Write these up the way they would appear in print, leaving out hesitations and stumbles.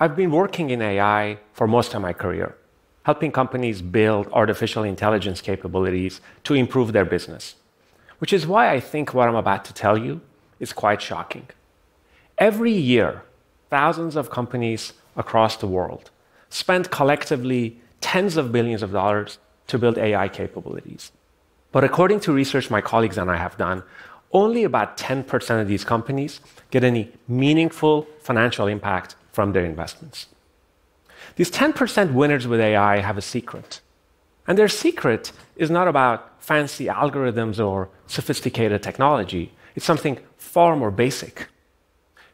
I've been working in AI for most of my career, helping companies build artificial intelligence capabilities to improve their business, which is why I think what I'm about to tell you is quite shocking. Every year, thousands of companies across the world spend collectively tens of billions of dollars to build AI capabilities. But according to research my colleagues and I have done, only about 10% of these companies get any meaningful financial impact from their investments. These 10% winners with AI have a secret. And their secret is not about fancy algorithms or sophisticated technology. It's something far more basic.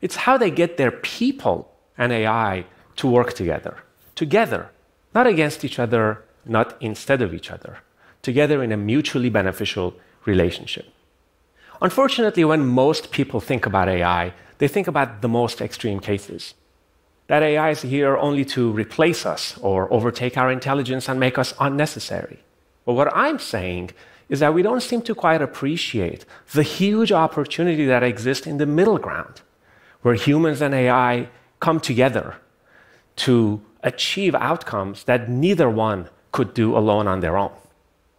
It's how they get their people and AI to work together. Together, not against each other, not instead of each other. Together in a mutually beneficial relationship. Unfortunately, when most people think about AI, they think about the most extreme cases. That AI is here only to replace us or overtake our intelligence and make us unnecessary. But what I'm saying is that we don't seem to quite appreciate the huge opportunity that exists in the middle ground, where humans and AI come together to achieve outcomes that neither one could do alone on their own.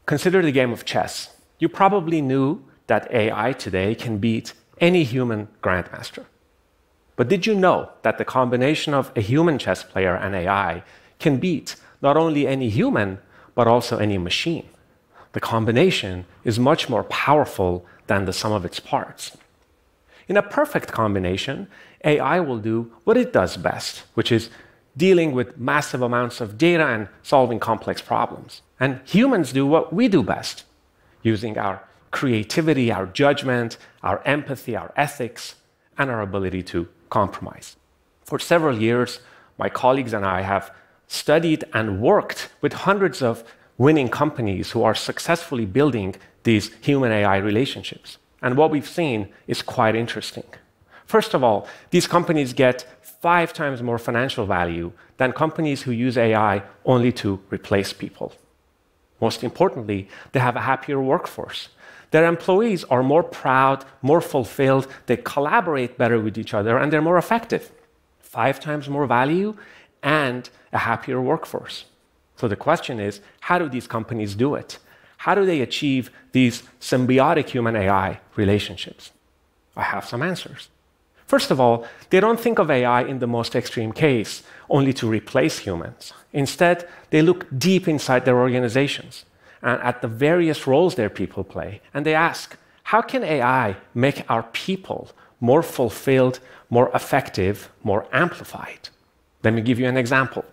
Consider the game of chess. You probably knew that AI today can beat any human grandmaster. But did you know that the combination of a human chess player and AI can beat not only any human, but also any machine? The combination is much more powerful than the sum of its parts. In a perfect combination, AI will do what it does best, which is dealing with massive amounts of data and solving complex problems. And humans do what we do best, using our creativity, our judgment, our empathy, our ethics, and our ability to compromise. For several years, my colleagues and I have studied and worked with hundreds of winning companies who are successfully building these human-AI relationships. And what we've seen is quite interesting. First of all, these companies get 5 times more financial value than companies who use AI only to replace people. Most importantly, they have a happier workforce. Their employees are more proud, more fulfilled, they collaborate better with each other, and they're more effective. 5 times more value and a happier workforce. So the question is, how do these companies do it? How do they achieve these symbiotic human-AI relationships? I have some answers. First of all, they don't think of AI in the most extreme case, only to replace humans. Instead, they look deep inside their organizations and at the various roles their people play, and they ask, how can AI make our people more fulfilled, more effective, more amplified? Let me give you an example.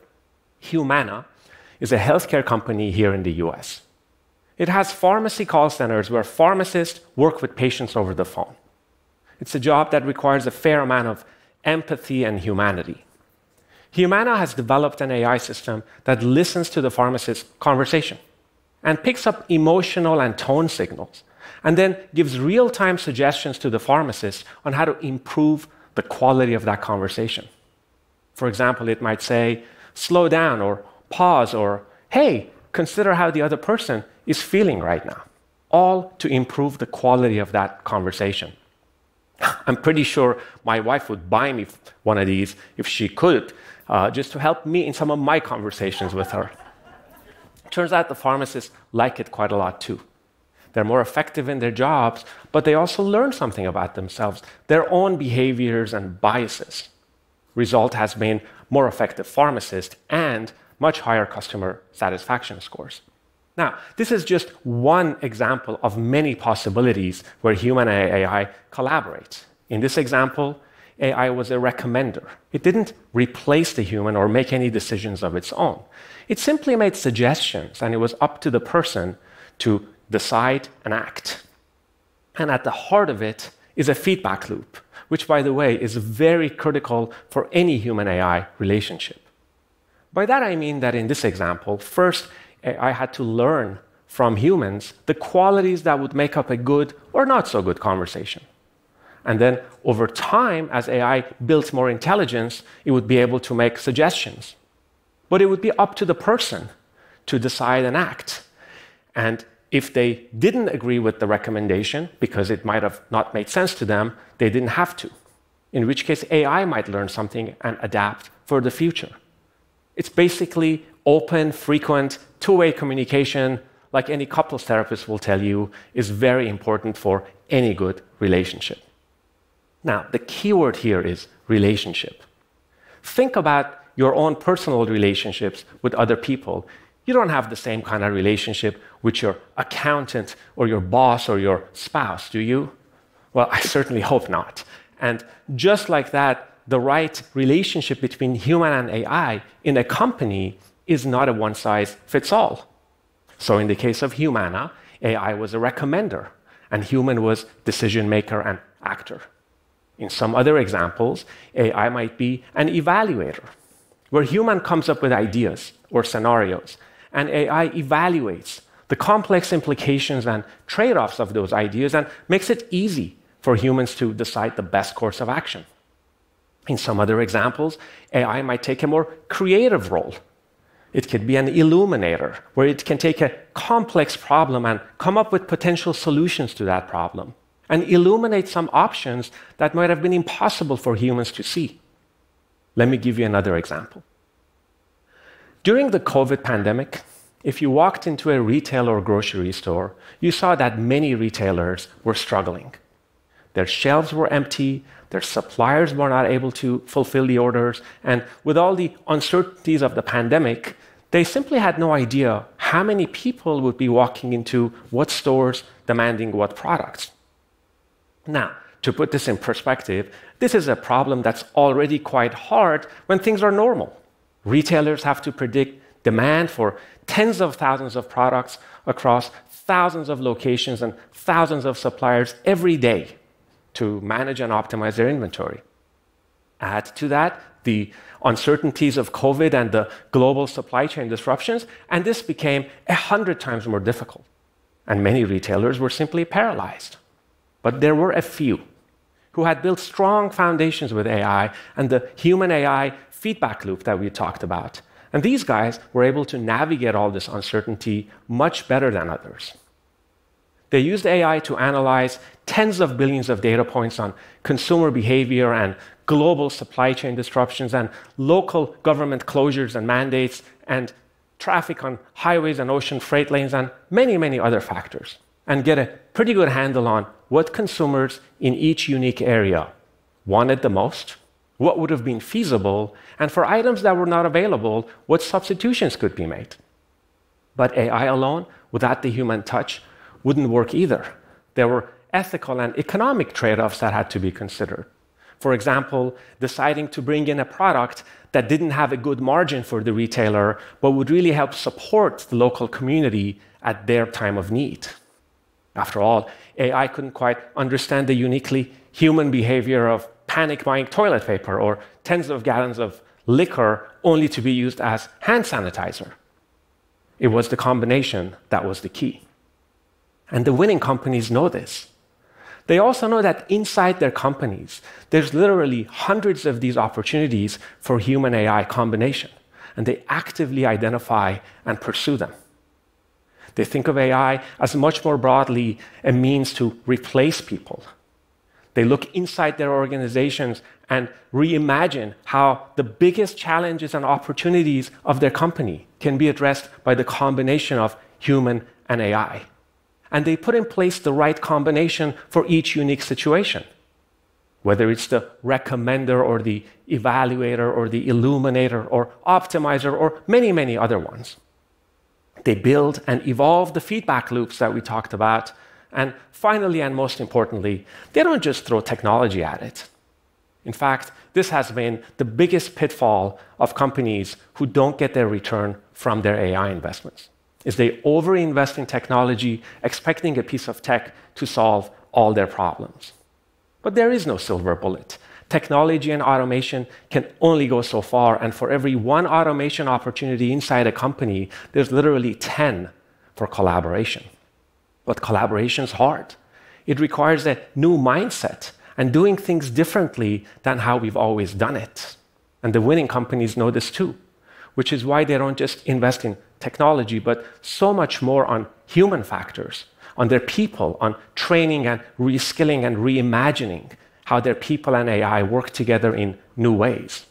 Humana is a healthcare company here in the US. It has pharmacy call centers where pharmacists work with patients over the phone. It's a job that requires a fair amount of empathy and humanity. Humana has developed an AI system that listens to the pharmacist's conversation and picks up emotional and tone signals, and then gives real-time suggestions to the pharmacist on how to improve the quality of that conversation. For example, it might say, slow down, or pause, or hey, consider how the other person is feeling right now, all to improve the quality of that conversation. I'm pretty sure my wife would buy me one of these if she could, just to help me in some of my conversations with her. Turns out the pharmacists like it quite a lot too. They're more effective in their jobs, but they also learn something about themselves, their own behaviors and biases. Result has been more effective pharmacists and much higher customer satisfaction scores. Now, this is just one example of many possibilities where human and AI collaborate. In this example, AI was a recommender. It didn't replace the human or make any decisions of its own. It simply made suggestions, and it was up to the person to decide and act. And at the heart of it is a feedback loop, which, by the way, is very critical for any human-AI relationship. By that, I mean that in this example, first, AI had to learn from humans the qualities that would make up a good or not so good conversation. And then over time, as AI built more intelligence, it would be able to make suggestions. But it would be up to the person to decide and act. And if they didn't agree with the recommendation, because it might have not made sense to them, they didn't have to. in which case AI might learn something and adapt for the future. It's basically open, frequent, two-way communication, like any couples therapist will tell you, is very important for any good relationship. Now, the key word here is relationship. Think about your own personal relationships with other people. You don't have the same kind of relationship with your accountant or your boss or your spouse, do you? Well, I certainly hope not. And just like that, the right relationship between human and AI in a company is not a one-size-fits-all. So in the case of Humana, AI was a recommender, and human was decision-maker and actor. In some other examples, AI might be an evaluator, where human comes up with ideas or scenarios, and AI evaluates the complex implications and trade-offs of those ideas and makes it easy for humans to decide the best course of action. In some other examples, AI might take a more creative role. It could be an illuminator, where it can take a complex problem and come up with potential solutions to that problem and illuminate some options that might have been impossible for humans to see. Let me give you another example. During the COVID pandemic, if you walked into a retail or grocery store, you saw that many retailers were struggling. Their shelves were empty, their suppliers were not able to fulfill the orders, and with all the uncertainties of the pandemic, they simply had no idea how many people would be walking into what stores demanding what products. Now, to put this in perspective, this is a problem that's already quite hard when things are normal. Retailers have to predict demand for tens of thousands of products across thousands of locations and thousands of suppliers every day to manage and optimize their inventory. Add to that the uncertainties of COVID and the global supply chain disruptions, and this became 100 times more difficult. And many retailers were simply paralyzed. But there were a few who had built strong foundations with AI and the human AI feedback loop that we talked about. And these guys were able to navigate all this uncertainty much better than others. They used AI to analyze tens of billions of data points on consumer behavior and global supply chain disruptions and local government closures and mandates and traffic on highways and ocean freight lanes and many, many other factors, and get a pretty good handle on what consumers in each unique area wanted the most, what would have been feasible, and for items that were not available, what substitutions could be made. But AI alone, without the human touch, wouldn't work either. There were ethical and economic trade-offs that had to be considered. For example, deciding to bring in a product that didn't have a good margin for the retailer, but would really help support the local community at their time of need. After all, AI couldn't quite understand the uniquely human behavior of panic buying toilet paper or tens of gallons of liquor only to be used as hand sanitizer. It was the combination that was the key. And the winning companies know this. They also know that inside their companies, there's literally hundreds of these opportunities for human AI combination, and they actively identify and pursue them. They think of AI as much more broadly a means to replace people. They look inside their organizations and reimagine how the biggest challenges and opportunities of their company can be addressed by the combination of human and AI. And they put in place the right combination for each unique situation. Whether it's the recommender or the evaluator or the illuminator or optimizer or many, many other ones. They build and evolve the feedback loops that we talked about. And finally, and most importantly, they don't just throw technology at it. In fact, this has been the biggest pitfall of companies who don't get their return from their AI investments, is they overinvest in technology, expecting a piece of tech to solve all their problems. But there is no silver bullet. Technology and automation can only go so far, and for every one automation opportunity inside a company, there's literally 10 for collaboration. But collaboration's hard. It requires a new mindset and doing things differently than how we've always done it. And the winning companies know this too, which is why they don't just invest in technology, but so much more on human factors, on their people, on training and reskilling and reimagining, how their people and AI work together in new ways.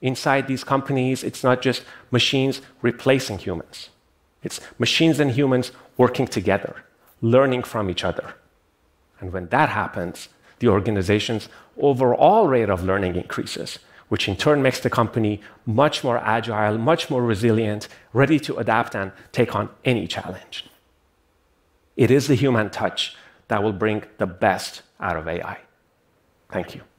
Inside these companies, it's not just machines replacing humans. It's machines and humans working together, learning from each other. And when that happens, the organization's overall rate of learning increases, which in turn makes the company much more agile, much more resilient, ready to adapt and take on any challenge. It is the human touch that will bring the best out of AI. Thank you.